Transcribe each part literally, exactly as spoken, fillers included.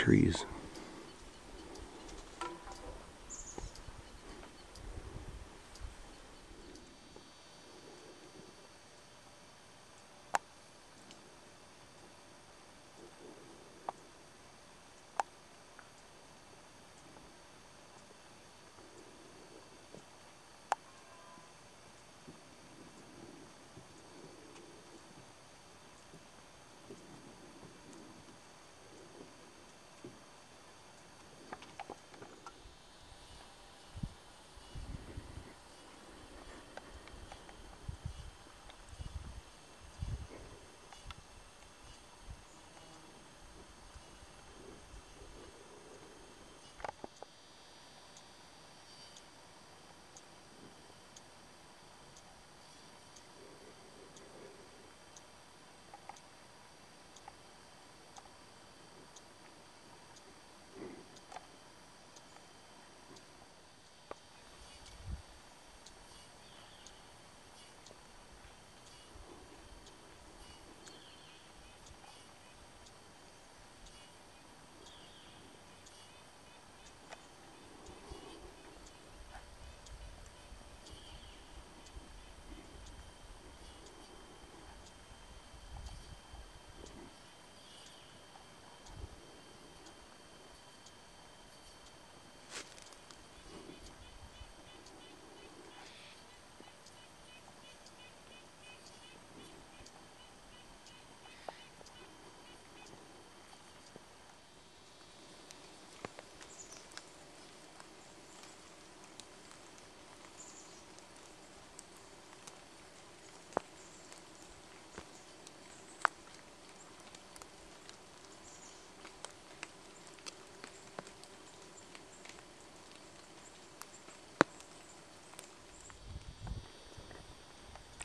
trees.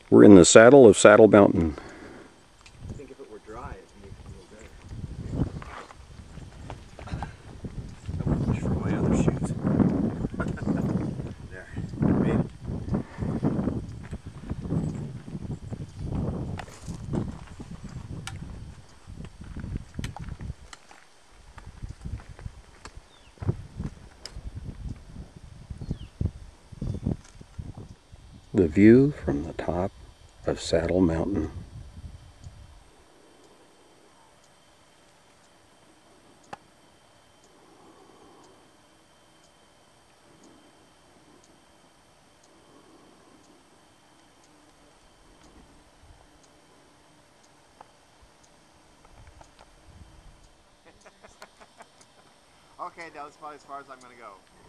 We're in the saddle of Saddle Mountain. I think if it were dry, it would be a little better. I would push for my other shoes. There, made it. The view from the top of Saddle Mountain. Okay, that was probably as far as I'm gonna go.